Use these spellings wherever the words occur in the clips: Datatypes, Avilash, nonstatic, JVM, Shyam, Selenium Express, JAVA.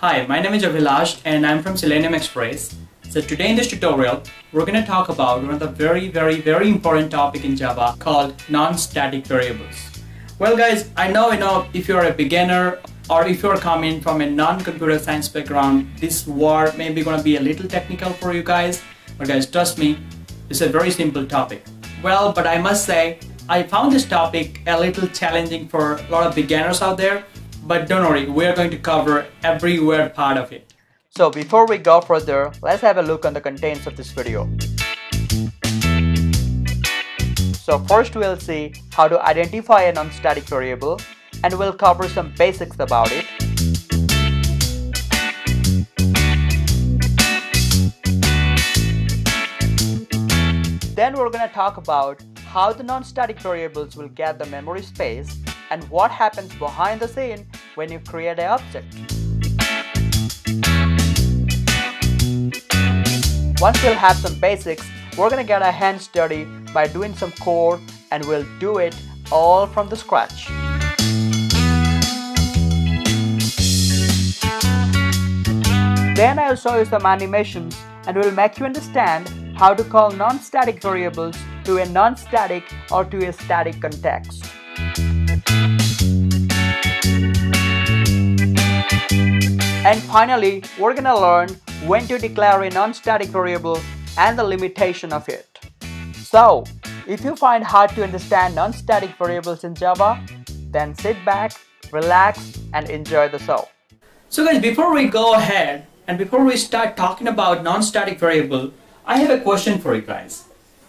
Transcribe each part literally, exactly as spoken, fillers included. Hi, my name is Avilash and I'm from Selenium Express. So today in this tutorial, we're going to talk about one of the very, very, very important topic in Java called non-static variables. Well guys, I know, you know, if you're a beginner or if you're coming from a non-computer science background, this word may be going to be a little technical for you guys. But guys, trust me, it's a very simple topic. Well, but I must say, I found this topic a little challenging for a lot of beginners out there. But don't worry, we are going to cover every weird part of it. So before we go further, let's have a look on the contents of this video. So first we'll see how to identify a non-static variable and we'll cover some basics about it. Then we're going to talk about how the non-static variables will get the memory space and what happens behind the scene when you create an object. Once we'll have some basics, we're gonna get our hands dirty by doing some code and we'll do it all from the scratch. Then I'll show you some animations and we'll make you understand how to call non-static variables to a non-static or to a static context. And finally, we're gonna learn when to declare a non-static variable and the limitation of it. So, if you find it hard to understand non-static variables in Java, then sit back, relax, and enjoy the show. So guys, before we go ahead and before we start talking about non-static variable, I have a question for you guys.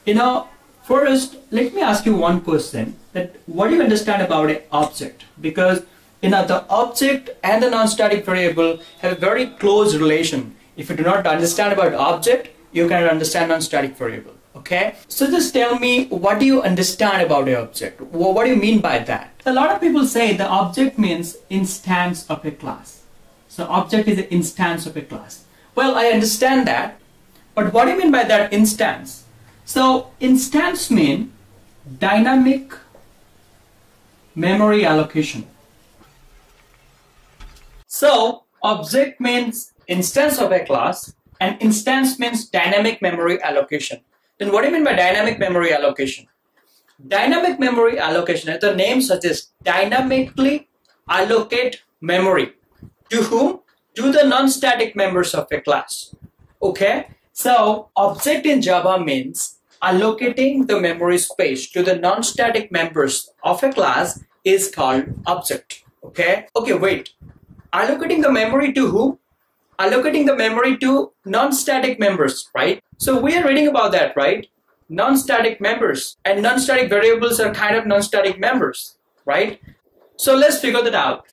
You know, first, let me ask you one question, that what do you understand about an object? Because you know, the object and the non-static variable have a very close relation. If you do not understand about object, you cannot understand non-static variable, okay? So just tell me, what do you understand about an object? What do you mean by that? A lot of people say the object means instance of a class. So object is an instance of a class. Well, I understand that, but what do you mean by that instance? So instance means dynamic memory allocation. So, object means instance of a class and instance means dynamic memory allocation. Then what do you mean by dynamic memory allocation? Dynamic memory allocation, as the name suggests, dynamically allocate memory. To whom? To the non-static members of a class. Okay? So, object in Java means allocating the memory space to the non-static members of a class is called object. Okay? Okay, wait. Allocating the memory to who? Allocating the memory to non-static members, right? So we are reading about that, right? Non-static members and non-static variables are kind of non-static members, right? So let's figure that out.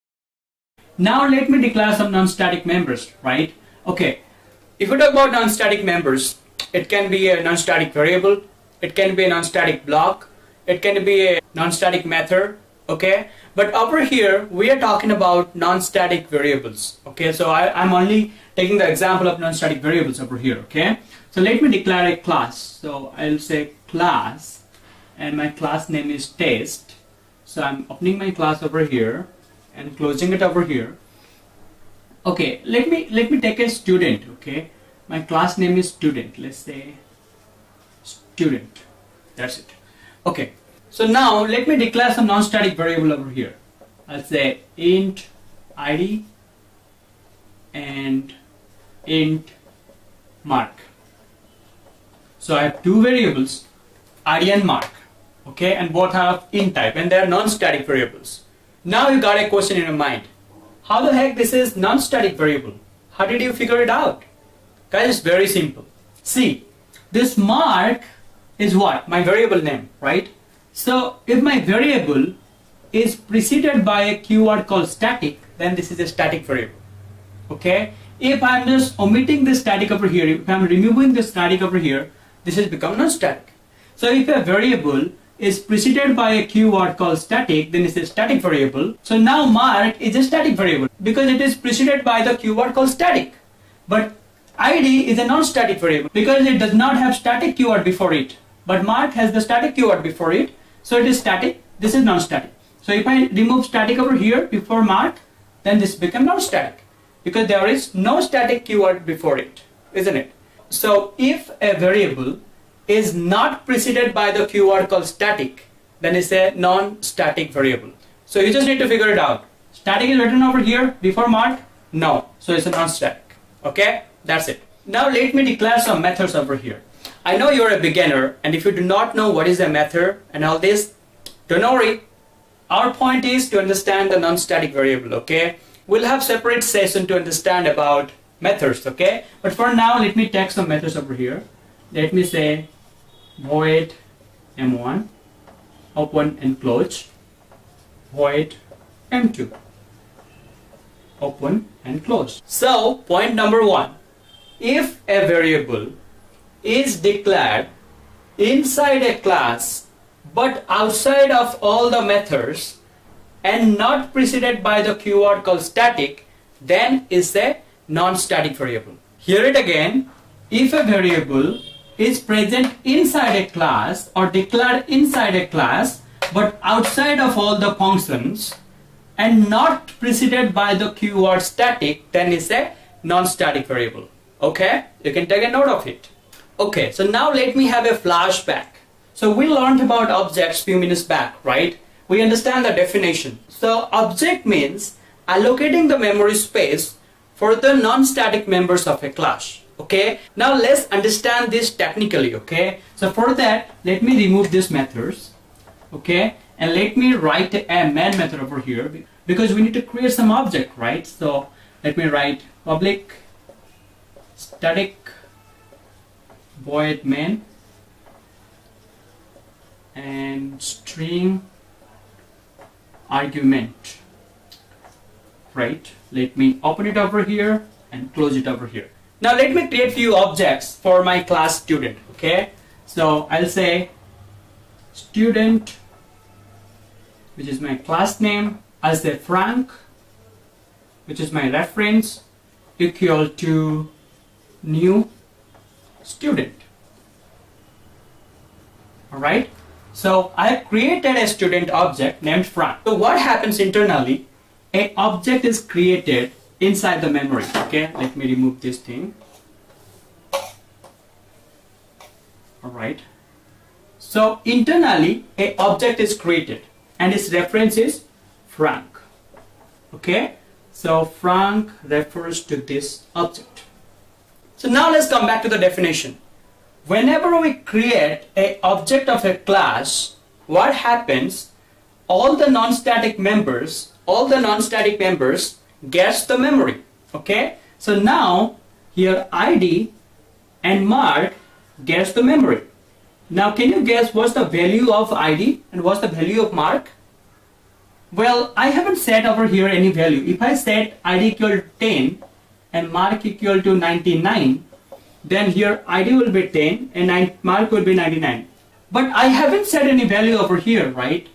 Now let me declare some non-static members, right? Okay, if we talk about non-static members, it can be a non-static variable, it can be a non-static block, it can be a non-static method, okay? But over here, we are talking about non-static variables, okay? So I, I'm only taking the example of non-static variables over here, okay? So let me declare a class. So I'll say class, and my class name is test. So I'm opening my class over here and closing it over here. Okay, let me, let me take a student, okay? My class name is student. Let's say student. That's it. Okay. So now let me declare some non-static variable over here. I'll say int I D and int mark. So I have two variables, I D and mark, okay, and both have int type and they are non-static variables. Now you got a question in your mind. How the heck this is non-static variable? How did you figure it out? Guys, it's very simple. See, this mark is what? My variable name, right? So if my variable is preceded by a keyword called static, then this is a static variable, okay? If I'm just omitting this static over here, if I'm removing this static over here, this has become non-static. So if a variable is preceded by a keyword called static, then it's a static variable. So now mark is a static variable because it is preceded by the keyword called static. But I D is a non-static variable because it does not have static keyword before it. But mark has the static keyword before it. So it is static, this is non-static. So if I remove static over here before mark, then this becomes non-static. because there is no static keyword before it, isn't it? So if a variable is not preceded by the keyword called static, then it's a non-static variable. So you just need to figure it out. Static is written over here before mark? No. So it's a non-static. Okay? That's it. Now let me declare some methods over here. I know you're a beginner, and if you do not know what is a method and all this, don't worry. Our point is to understand the non-static variable, okay? We'll have separate session to understand about methods, okay? But for now, let me take some methods over here. Let me say void m one, open and close, void m two, open and close. So, point number one, if a variable is declared inside a class but outside of all the methods and not preceded by the keyword called static, then it's a non-static variable. Hear it again, if a variable is present inside a class or declared inside a class but outside of all the functions and not preceded by the keyword static, then it's a non-static variable. Okay, you can take a note of it. Okay, so now let me have a flashback. So we learned about objects few minutes back, right? We understand the definition. So object means allocating the memory space for the non-static members of a class. Okay, now let's understand this technically, okay? So for that, let me remove these methods, okay? And let me write a main method over here because we need to create some object, right? So let me write public static void main and string argument, right? Let me open it over here and close it over here. Now let me create few objects for my class student, okay? So I'll say student, which is my class name. I'll say Frank, which is my reference, equal to new student. Alright, so I have created a student object named Frank. So what happens internally? An object is created inside the memory. Okay, let me remove this thing. Alright, so internally an object is created and its reference is Frank. Okay, so Frank refers to this object. So now let's come back to the definition. Whenever we create an object of a class, what happens? All the non-static members, all the non-static members gets the memory. Okay, so now here I D and mark gets the memory. Now can you guess what's the value of I D and what's the value of mark? Well, I haven't set over here any value. If I set I D equal to ten and mark equal to ninety-nine, then here I D will be ten and mark will be ninety-nine. But I haven't set any value over here, right?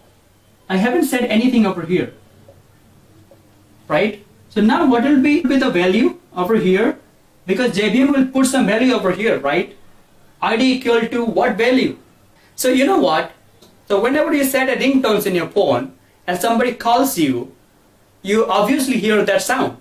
I haven't set anything over here, right? So now what will be the value over here? Because J V M will put some value over here, right? I D equal to what value? So you know what? So whenever you set a ringtone in your phone and somebody calls you, you obviously hear that sound.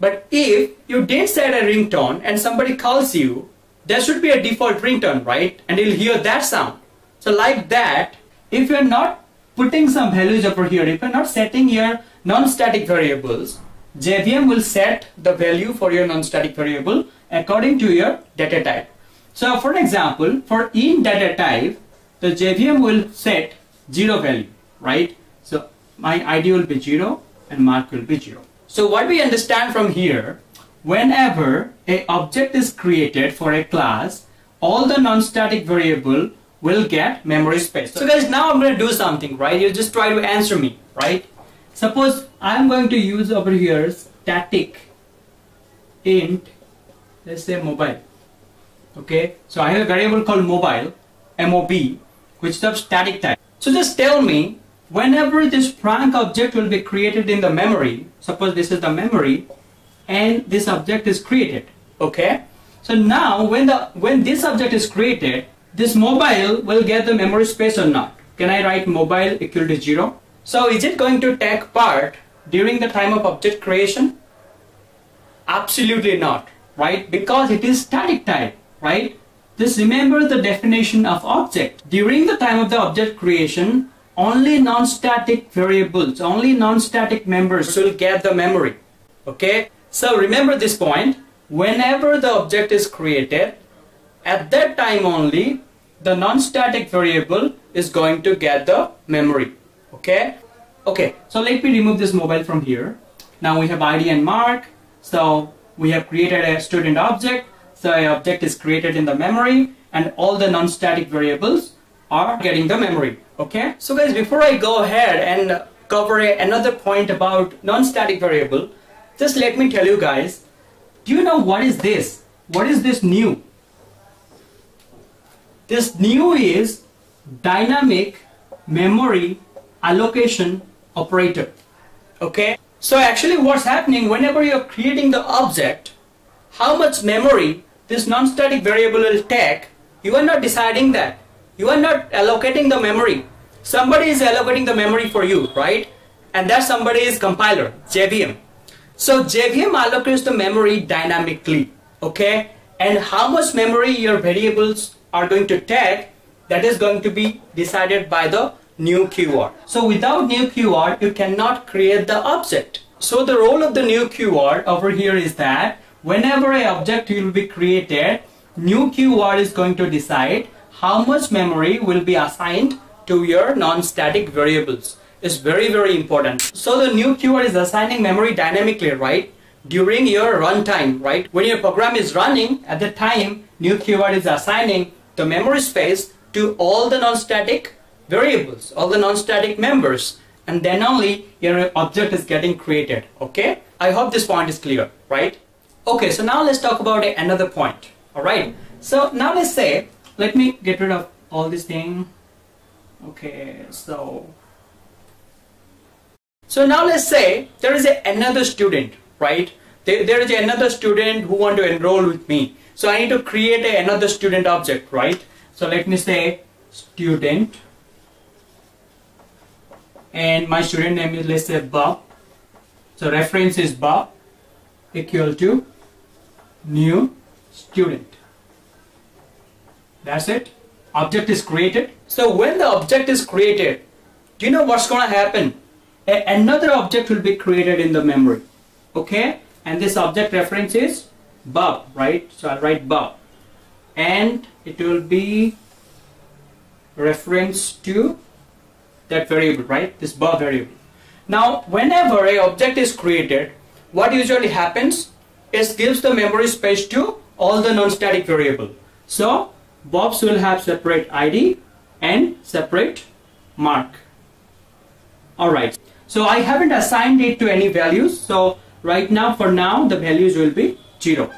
But if you didn't set a ringtone and somebody calls you, there should be a default ringtone, right? And you'll hear that sound. So like that, if you're not putting some values over here, if you're not setting your non-static variables, J V M will set the value for your non-static variable according to your data type. So for example, for in data type, the J V M will set zero value, right? So my I D will be zero and mark will be zero. So what we understand from here, whenever an object is created for a class, all the non-static variable will get memory space. So guys, now I'm going to do something, right? You just try to answer me, right? Suppose I'm going to use over here static int, let's say mobile. Okay, so I have a variable called mobile, mob, which is of static type. So just tell me, whenever this Frank object will be created in the memory, suppose this is the memory, and this object is created. Okay, so now when the when this object is created, this mobile will get the memory space or not? Can I write mobile equal to zero? So is it going to take part during the time of object creation? Absolutely not, right? Because it is static type, right? Just remember the definition of object. During the time of the object creation, only non-static variables, only non-static members will get the memory, okay? So remember this point, whenever the object is created, at that time only, the non-static variable is going to get the memory, okay? Okay, so let me remove this mobile from here. Now we have I D and mark, so we have created a student object, so an object is created in the memory and all the non-static variables are getting the memory, okay? So guys, before I go ahead and cover another point about non-static variable, just let me tell you guys, do you know what is this? What is this new? This new is dynamic memory allocation operator, okay? So actually what's happening, whenever you're creating the object, how much memory this non-static variable will take, you are not deciding that. You are not allocating the memory. Somebody is allocating the memory for you, right? And that somebody is compiler, J V M. So J V M allocates the memory dynamically, okay? And how much memory your variables are going to take, that is going to be decided by the new Q R. So without new Q R, you cannot create the object. So the role of the new Q R over here is that whenever an object will be created, new Q R is going to decide how much memory will be assigned to your non-static variables. Is very, very important. So the new Q R is assigning memory dynamically, right? During your runtime, right? When your program is running, at the time, new Q R is assigning the memory space to all the non-static variables, all the non-static members, and then only your object is getting created, okay? I hope this point is clear, right? Okay, so now let's talk about another point, all right? So now let's say, let me get rid of all this thing. Okay, so so now let's say there is a, another student, right? There, there is another student who want to enroll with me. So I need to create a, another student object, right? So let me say student, and my student name is, let's say, Bob. So reference is Bob equal to new student. That's it. Object is created. So when the object is created, do you know what's going to happen? A another object will be created in the memory. Okay. And this object reference is Bob, right? So I'll write Bob. And it will be reference to that variable, right? This Bob variable. Now, whenever an object is created, what usually happens is gives the memory space to all the non-static variable. So Bobs will have separate I D and separate mark. Alright, so I haven't assigned it to any values, so right now, for now, the values will be zero.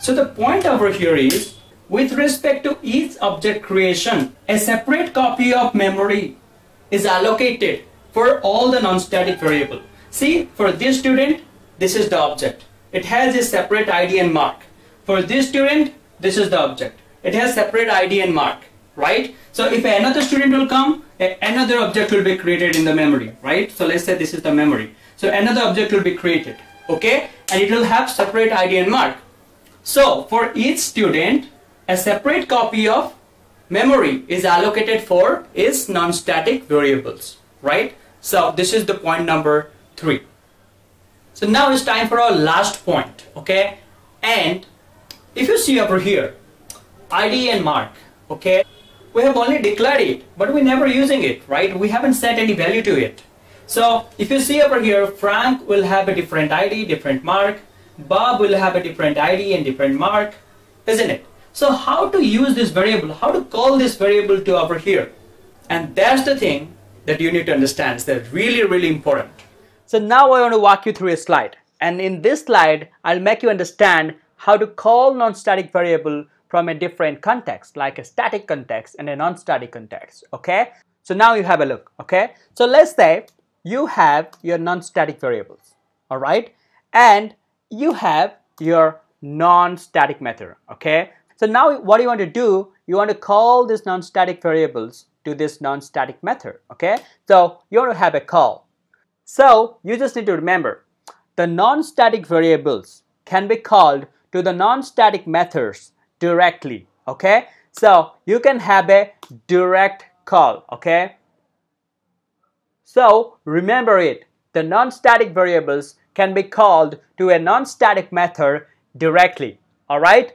So the point over here is, with respect to each object creation, a separate copy of memory is allocated for all the non-static variable. See, for this student, this is the object. It has a separate I D and mark. For this student, this is the object. It has separate I D and mark, right? So if another student will come, another object will be created in the memory, right? So let's say this is the memory. So another object will be created, okay? And it will have separate I D and mark. So for each student, a separate copy of memory is allocated for its non-static variables, right? So this is the point number three. So now it's time for our last point, okay? And if you see over here, I D and mark, okay, we have only declared it, but we're never using it, right? We haven't set any value to it. So if you see over here, Frank will have a different I D, different mark, Bob will have a different I D and different mark, isn't it? So how to use this variable, how to call this variable to over here? And that's the thing that you need to understand, so that's really, really important. So now I want to walk you through a slide, and in this slide, I'll make you understand how to call non-static variable from a different context, like a static context and a non-static context, okay? So now you have a look, okay? So let's say you have your non-static variables, all right? And you have your non-static method, okay? So now what do you want to do? You want to call these non-static variables to this non-static method, okay? So you want to have a call. So you just need to remember, the non-static variables can be called to the non-static methods directly, okay? So you can have a direct call, okay? So remember it, the non-static variables can be called to a non-static method directly, alright?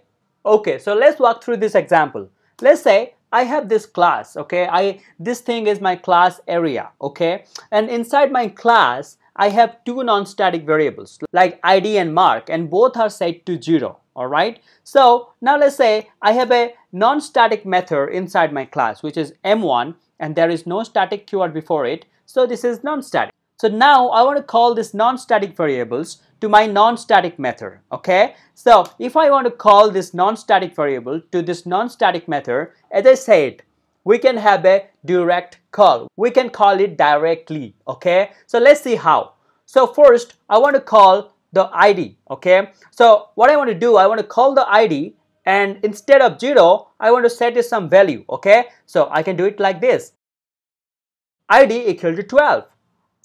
Okay, so let's walk through this example. Let's say I have this class, okay? I this thing is my class area, okay? And inside my class, I have two non-static variables like I D and mark, and both are set to zero, alright? So now let's say I have a non-static method inside my class, which is M one, and there is no static keyword before it, so this is non-static. So now I want to call this non-static variables to my non-static method, okay? So if I want to call this non-static variable to this non-static method, as I said, we can have a direct call. We can call it directly, okay? So let's see how. So first, I want to call the I D, okay? So what I want to do, I want to call the I D, and instead of zero, I want to set it some value, okay? So I can do it like this. I D equal to twelve.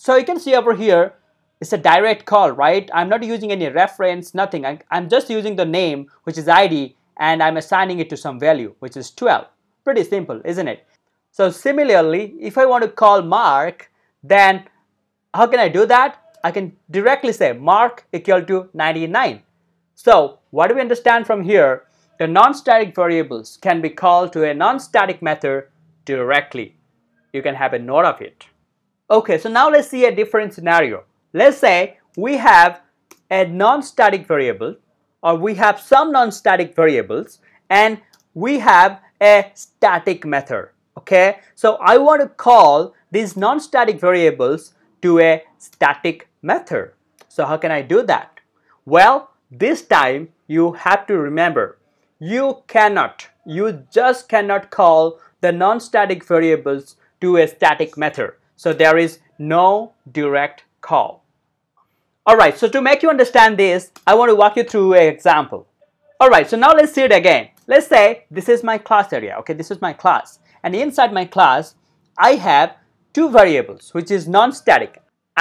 So you can see over here, it's a direct call, right? I'm not using any reference, nothing. I, I'm just using the name, which is I D, and I'm assigning it to some value, which is twelve. Pretty simple, isn't it? So similarly, if I want to call mark, then how can I do that? I can directly say mark equal to ninety-nine. So what do we understand from here? The non-static variables can be called to a non-static method directly. You can have a note of it. Okay, so now let's see a different scenario. Let's say we have a non-static variable, or we have some non-static variables, and we have a static method, okay? So I want to call these non-static variables to a static method. So how can I do that? Well, this time you have to remember, you cannot, you just cannot call the non-static variables to a static method. So there is no direct call. Alright, so to make you understand this, I want to walk you through an example. Alright, so now let's see it again. Let's say this is my class area, okay, this is my class. And inside my class, I have two variables, which is non-static,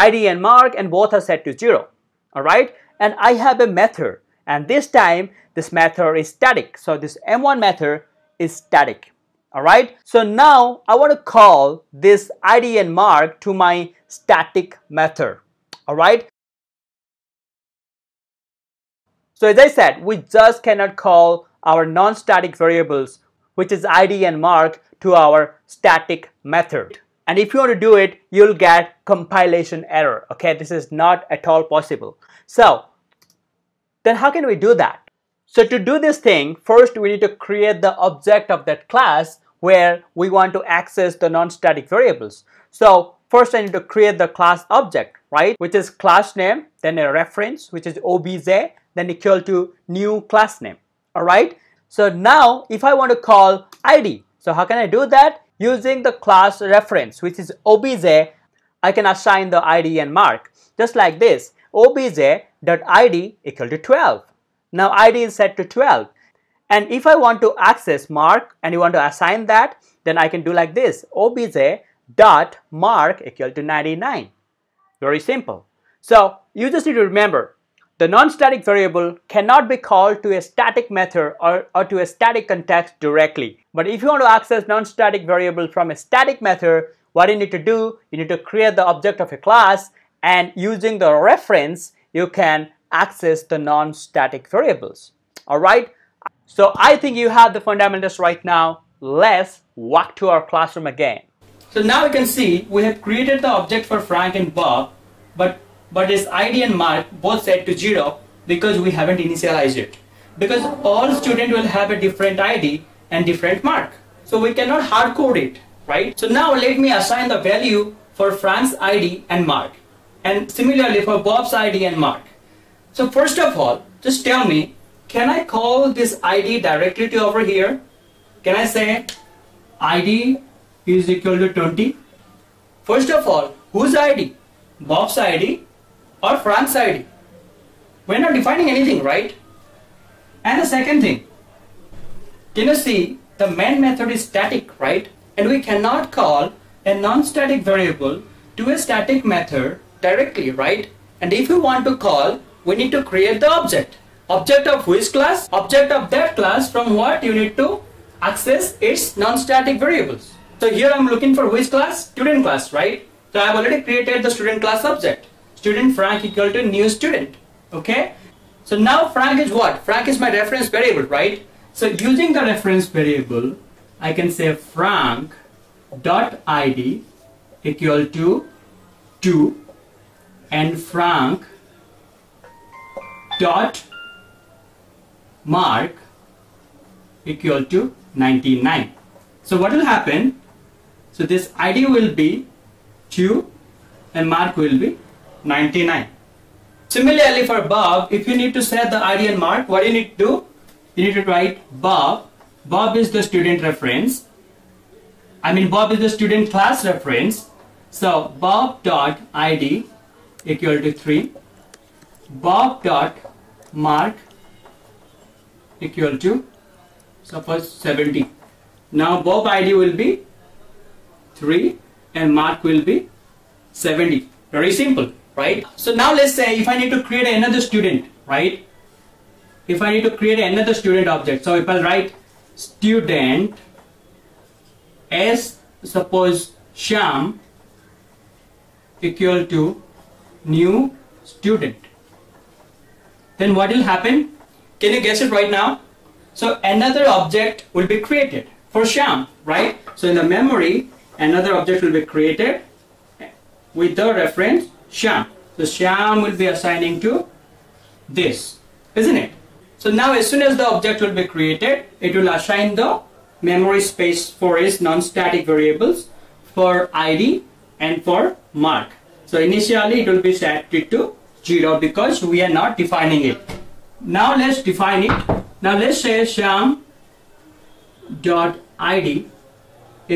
I D and mark, and both are set to zero, alright? And I have a method, and this time, this method is static. So this M one method is static, alright? So now, I want to call this I D and mark to my static method, alright? So as I said, we just cannot call our non-static variables, which is I D and mark, to our static method. And if you want to do it, you'll get compilation error, okay? This is not at all possible. So then how can we do that? So to do this thing, first we need to create the object of that class where we want to access the non-static variables. So first I need to create the class object, right? Which is class name, then a reference, which is obj, then equal to new class name, alright? So now, if I want to call I D, so how can I do that? Using the class reference, which is obj, I can assign the I D and mark, just like this, obj.id equal to twelve. Now I D is set to twelve, and if I want to access mark, and you want to assign that, then I can do like this, obj.mark equal to ninety-nine, very simple. So you just need to remember, the non-static variable cannot be called to a static method or, or to a static context directly. But if you want to access non-static variable from a static method, what you need to do, you need to create the object of a class, and using the reference, you can access the non-static variables. Alright? So I think you have the fundamentals right now. Let's walk to our classroom again. So now you can see we have created the object for Frank and Bob, but But its I D and mark both set to zero because we haven't initialized it. Because all students will have a different I D and different mark. So we cannot hard code it, right? So now let me assign the value for Frank's I D and mark. And similarly for Bob's I D and mark. So first of all, just tell me, can I call this I D directly to over here? Can I say I D is equal to twenty? First of all, whose I D? Bob's I D or Frank's I D. We're not defining anything, right? And the second thing, can you see the main method is static, right? And we cannot call a non-static variable to a static method directly, right? And if we want to call, we need to create the object. Object of which class? Object of that class from what you need to access its non-static variables. So here I'm looking for which class? Student class, right? So I've already created the student class object. Student Frank equal to new student. Okay. So now Frank is what? Frank is my reference variable, right? So using the reference variable, I can say Frank dot id equal to two and Frank dot mark equal to ninety-nine. So what will happen? So this id will be two and mark will be ninety-nine. Similarly for Bob, if you need to set the id and mark, what do you need to do? You need to write Bob. Bob is the student reference. I mean Bob is the student class reference. So Bob dot id equal to three. Bob dot mark equal to suppose seventy. Now Bob id will be three and mark will be seventy. Very simple, right? So now let's say if I need to create another student, right? If I need to create another student object, so if I write student as suppose Shyam equal to new student, then what will happen? Can you guess it right now? So another object will be created for Shyam, right? So in the memory, another object will be created with the reference Shyam. So Shyam will be assigning to this, isn't it? So now as soon as the object will be created, it will assign the memory space for its non-static variables for id and for mark. So initially it will be set to zero because we are not defining it. Now let's define it. Now let's say Shyam dot id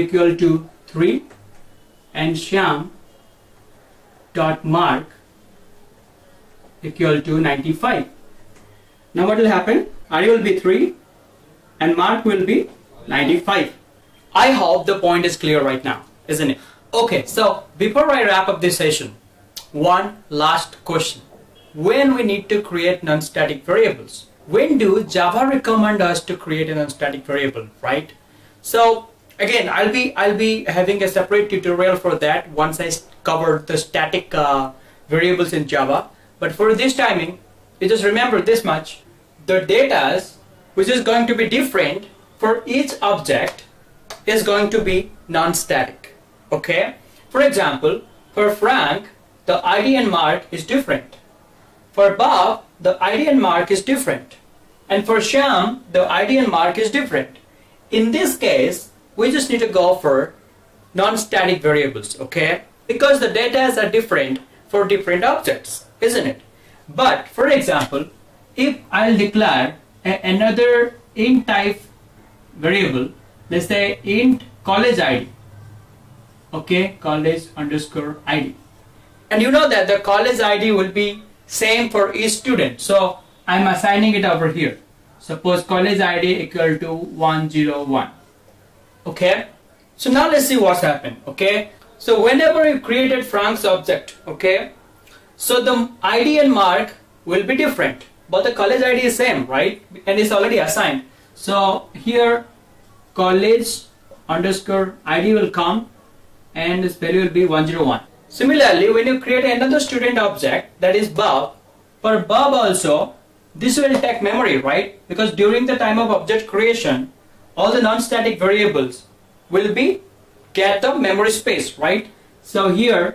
equal to three and Shyam dot mark equal to ninety-five. Now what will happen? I D will be three and mark will be ninety-five. I hope the point is clear right now, isn't it? Okay, so before I wrap up this session, one last question. When we need to create non-static variables? When do Java recommend us to create a non-static variable, right? So again, I'll be I'll be having a separate tutorial for that once I cover the static uh, variables in Java. But for this timing, you just remember this much. The data, which is going to be different for each object, is going to be non-static. Okay? For example, for Frank, the I D and mark is different. For Bob, the I D and mark is different. And for Shyam, the I D and mark is different. In this case, we just need to go for non-static variables, okay? Because the data are different for different objects, isn't it? But for example, if I'll declare a, another int type variable, let's say int college I D, okay, college underscore I D, and you know that the college I D will be same for each student, so I'm assigning it over here. Suppose college I D equal to one zero one. Okay, so now let's see what's happened. Okay, so whenever you created Frank's object, okay, so the I D and mark will be different, but the college I D is same, right? And it's already assigned. So here college underscore I D will come and this value will be one zero one. Similarly, when you create another student object, that is Bob, for Bob also, this will take memory, right? Because during the time of object creation, all the non-static variables will be get the memory space, right? So here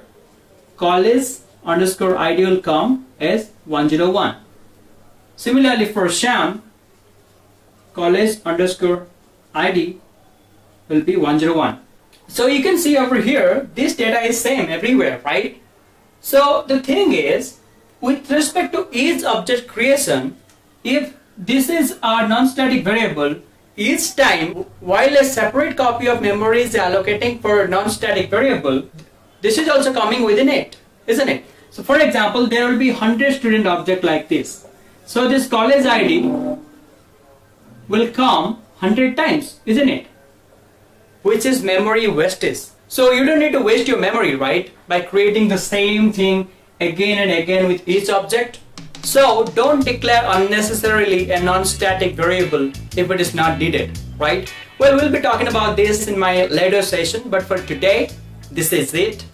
college underscore I D will come as one zero one. Similarly for Shyam, college underscore I D will be one zero one. So you can see over here, this data is same everywhere, right? So the thing is, with respect to each object creation, if this is our non-static variable, each time while a separate copy of memory is allocating for a non-static variable, this is also coming within it, isn't it? So for example, there will be one hundred student object like this. So this college I D will come one hundred times, isn't it? Which is memory wastage. So you don't need to waste your memory, right? By creating the same thing again and again with each object. So don't declare unnecessarily a non-static variable if it is not needed, right? Well, we'll be talking about this in my later session, but for today, this is it.